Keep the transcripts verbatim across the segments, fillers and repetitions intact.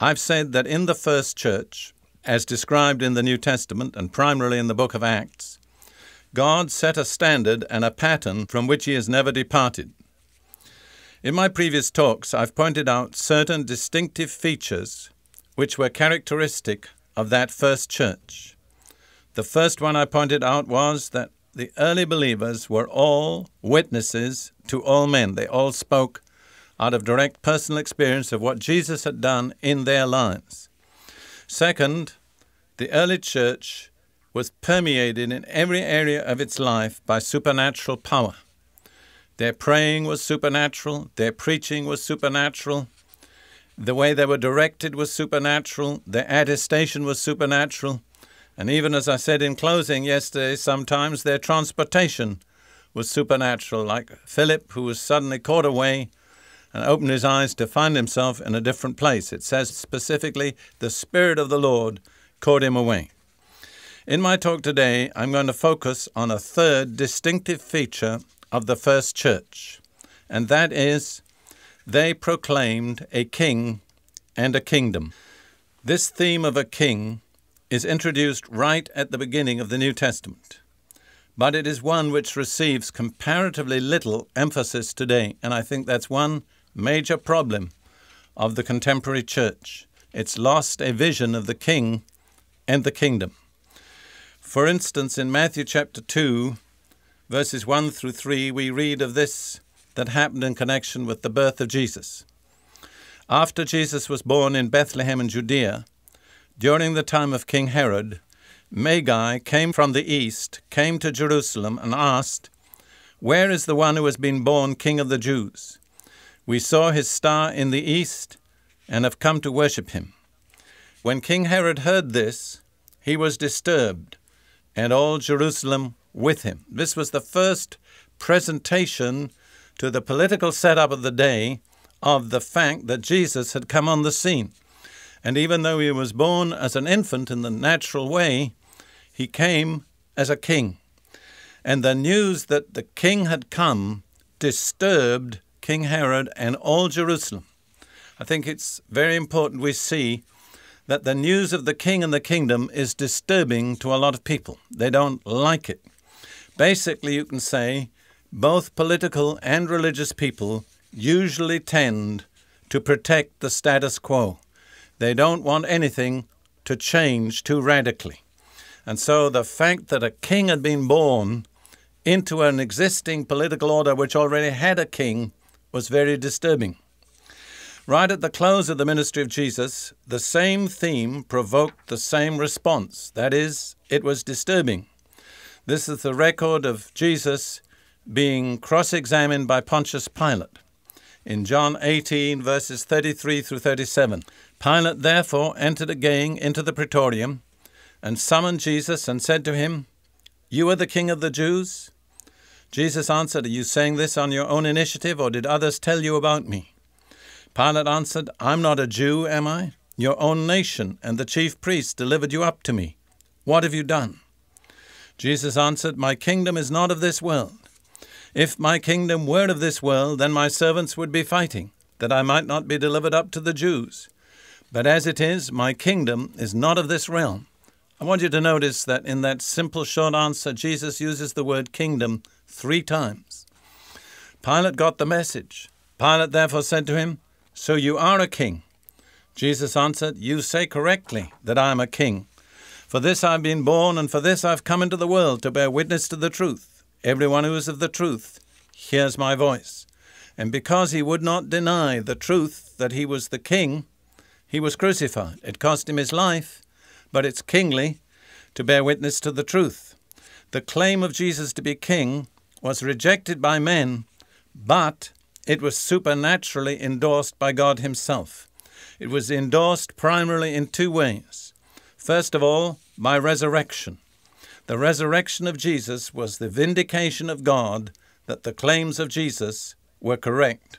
I've said that in the first church, as described in the New Testament and primarily in the book of Acts, God set a standard and a pattern from which he has never departed. In my previous talks, I've pointed out certain distinctive features which were characteristic of that first church. The first one I pointed out was that the early believers were all witnesses to all men. They all spoke out of direct personal experience of what Jesus had done in their lives. Second, the early church was permeated in every area of its life by supernatural power. Their praying was supernatural. Their preaching was supernatural. The way they were directed was supernatural. Their attestation was supernatural. And even as I said in closing yesterday, sometimes their transportation was supernatural, like Philip, who was suddenly caught away and opened his eyes to find himself in a different place. It says specifically, the Spirit of the Lord caught him away. In my talk today, I'm going to focus on a third distinctive feature of the first church, and that is they proclaimed a king and a kingdom. This theme of a king is introduced right at the beginning of the New Testament, but it is one which receives comparatively little emphasis today, and I think that's one major problem of the contemporary church. It's lost a vision of the king and the kingdom. For instance, in Matthew chapter two, verses one through three, we read of this that happened in connection with the birth of Jesus. After Jesus was born in Bethlehem in Judea, during the time of King Herod, Magi came from the east, came to Jerusalem, and asked, "Where is the one who has been born King of the Jews? We saw his star in the east and have come to worship him." When King Herod heard this, he was disturbed, and all Jerusalem with him. This was the first presentation to the political setup of the day of the fact that Jesus had come on the scene. And even though he was born as an infant in the natural way, he came as a king. And the news that the king had come disturbed King Herod and all Jerusalem. I think it's very important we see that the news of the king and the kingdom is disturbing to a lot of people. They don't like it. Basically, you can say both political and religious people usually tend to protect the status quo. They don't want anything to change too radically. And so the fact that a king had been born into an existing political order which already had a king was very disturbing. Right at the close of the ministry of Jesus, the same theme provoked the same response. That is, it was disturbing. This is the record of Jesus being cross-examined by Pontius Pilate. In John eighteen, verses thirty-three through thirty-seven, Pilate therefore entered again into the praetorium and summoned Jesus and said to him, "You are the King of the Jews?" Jesus answered, "Are you saying this on your own initiative, or did others tell you about me?" Pilate answered, "I'm not a Jew, am I? Your own nation and the chief priests delivered you up to me. What have you done?" Jesus answered, "My kingdom is not of this world. If my kingdom were of this world, then my servants would be fighting, that I might not be delivered up to the Jews. But as it is, my kingdom is not of this realm." I want you to notice that in that simple short answer, Jesus uses the word kingdom three times. Pilate got the message. Pilate therefore said to him, "So you are a king?" Jesus answered, "You say correctly that I am a king. For this I've been born, and for this I've come into the world, to bear witness to the truth. Everyone who is of the truth hears my voice." And because he would not deny the truth that he was the king, he was crucified. It cost him his life, but it's kingly to bear witness to the truth. The claim of Jesus to be king was rejected by men, but it was supernaturally endorsed by God himself. It was endorsed primarily in two ways. First of all, by resurrection. The resurrection of Jesus was the vindication of God that the claims of Jesus were correct.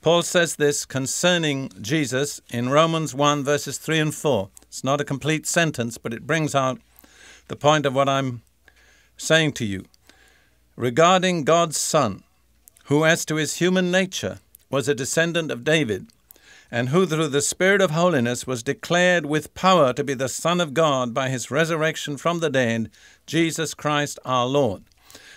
Paul says this concerning Jesus in Romans one, verses three and four. It's not a complete sentence, but it brings out the point of what I'm saying to you. "Regarding God's Son, who as to his human nature was a descendant of David, and who through the Spirit of holiness was declared with power to be the Son of God by his resurrection from the dead, Jesus Christ our Lord.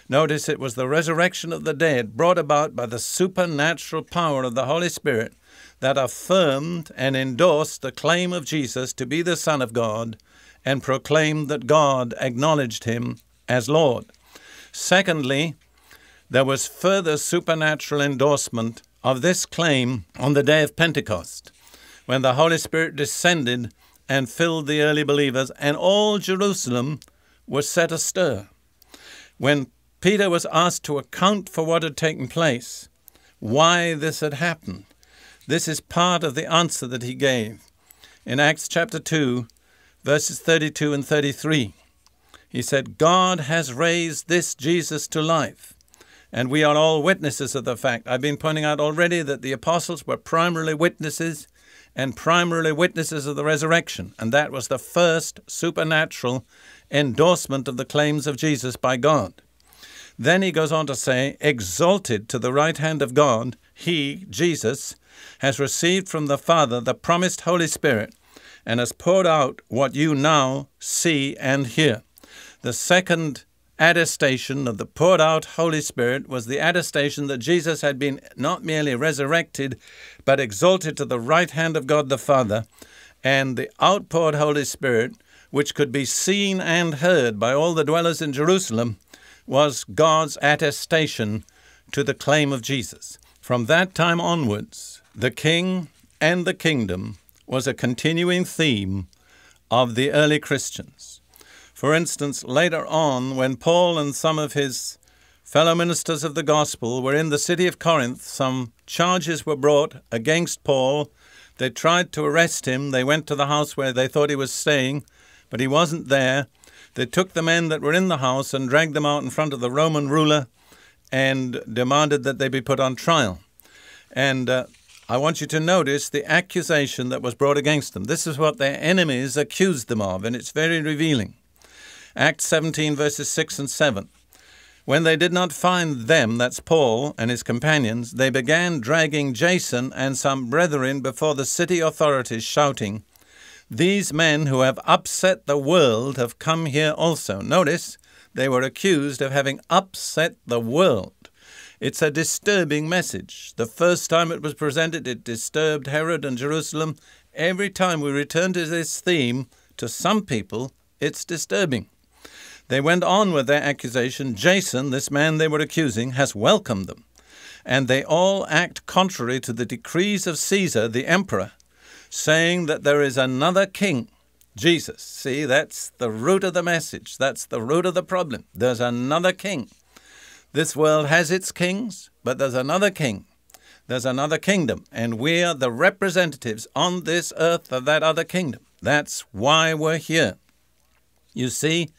Notice it was the resurrection of the dead brought about by the supernatural power of the Holy Spirit that affirmed and endorsed the claim of Jesus to be the Son of God and proclaimed that God acknowledged him as Lord. Secondly, there was further supernatural endorsement of this claim on the day of Pentecost, when the Holy Spirit descended and filled the early believers, and all Jerusalem was set astir. When Peter was asked to account for what had taken place, why this had happened, this is part of the answer that he gave. In Acts chapter two, verses thirty-two and thirty-three, he said, "God has raised this Jesus to life, and we are all witnesses of the fact." I've been pointing out already that the apostles were primarily witnesses and primarily witnesses of the resurrection, and that was the first supernatural endorsement of the claims of Jesus by God. Then he goes on to say, "Exalted to the right hand of God, he, Jesus, has received from the Father the promised Holy Spirit and has poured out what you now see and hear." The second attestation of the poured out Holy Spirit was the attestation that Jesus had been not merely resurrected, but exalted to the right hand of God the Father, and the outpoured Holy Spirit, which could be seen and heard by all the dwellers in Jerusalem, was God's attestation to the claim of Jesus. From that time onwards, the King and the Kingdom was a continuing theme of the early Christians. For instance, later on, when Paul and some of his fellow ministers of the gospel were in the city of Corinth, some charges were brought against Paul. They tried to arrest him. They went to the house where they thought he was staying, but he wasn't there. They took the men that were in the house and dragged them out in front of the Roman ruler and demanded that they be put on trial. And uh, I want you to notice the accusation that was brought against them. This is what their enemies accused them of, and it's very revealing. Acts seventeen, verses six and seven. "When they did not find them," that's Paul and his companions, "they began dragging Jason and some brethren before the city authorities, shouting, 'These men who have upset the world have come here also.'" Notice, they were accused of having upset the world. It's a disturbing message. The first time it was presented, it disturbed Herod and Jerusalem. Every time we return to this theme, to some people, it's disturbing. They went on with their accusation. "Jason," this man they were accusing, "has welcomed them, and they all act contrary to the decrees of Caesar, the emperor, saying that there is another king, Jesus." See, that's the root of the message. That's the root of the problem. There's another king. This world has its kings, but there's another king. There's another kingdom, and we're the representatives on this earth of that other kingdom. That's why we're here. You see,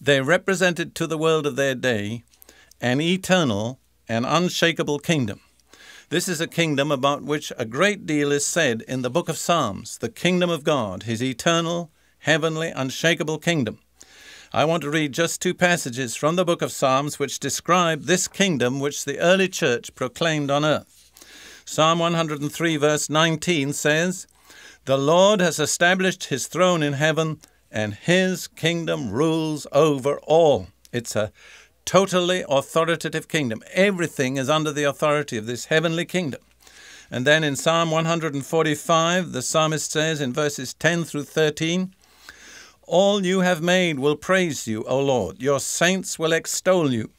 they represented to the world of their day an eternal and unshakable kingdom. This is a kingdom about which a great deal is said in the book of Psalms, the kingdom of God, his eternal, heavenly, unshakable kingdom. I want to read just two passages from the book of Psalms which describe this kingdom which the early church proclaimed on earth. Psalm one hundred three, verse nineteen says, "The Lord has established his throne in heaven, and his kingdom rules over all." It's a totally authoritative kingdom. Everything is under the authority of this heavenly kingdom. And then in Psalm one hundred forty-five, the psalmist says in verses ten through thirteen, "All you have made will praise you, O Lord. Your saints will extol you.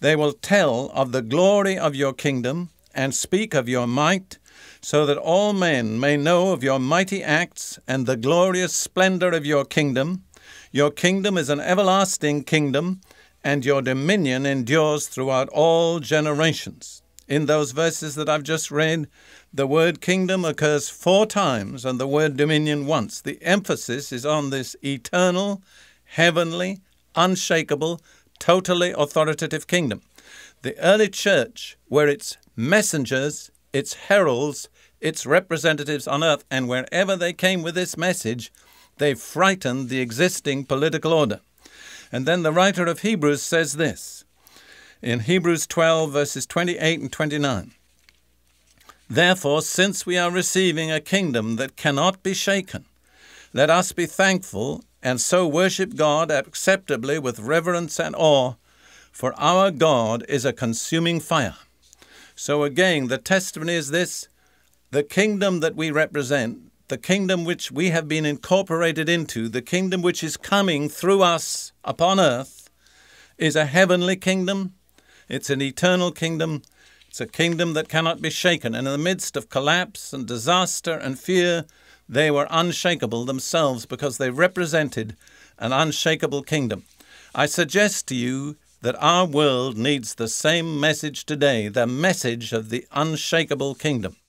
They will tell of the glory of your kingdom and speak of your might, so that all men may know of your mighty acts and the glorious splendor of your kingdom. Your kingdom is an everlasting kingdom, and your dominion endures throughout all generations." In those verses that I've just read, the word kingdom occurs four times and the word dominion once. The emphasis is on this eternal, heavenly, unshakable, totally authoritative kingdom. The early church were its messengers, its heralds, its representatives on earth, and wherever they came with this message, they frightened the existing political order. And then the writer of Hebrews says this, in Hebrews twelve, verses twenty-eight and twenty-nine, Therefore, since we are receiving a kingdom that cannot be shaken, let us be thankful and so worship God acceptably with reverence and awe, for our God is a consuming fire. So again, the testimony is this: the kingdom that we represent, the kingdom which we have been incorporated into, the kingdom which is coming through us upon earth, is a heavenly kingdom. It's an eternal kingdom. It's a kingdom that cannot be shaken. And in the midst of collapse and disaster and fear, they were unshakable themselves because they represented an unshakable kingdom. I suggest to you that our world needs the same message today, the message of the unshakable kingdom.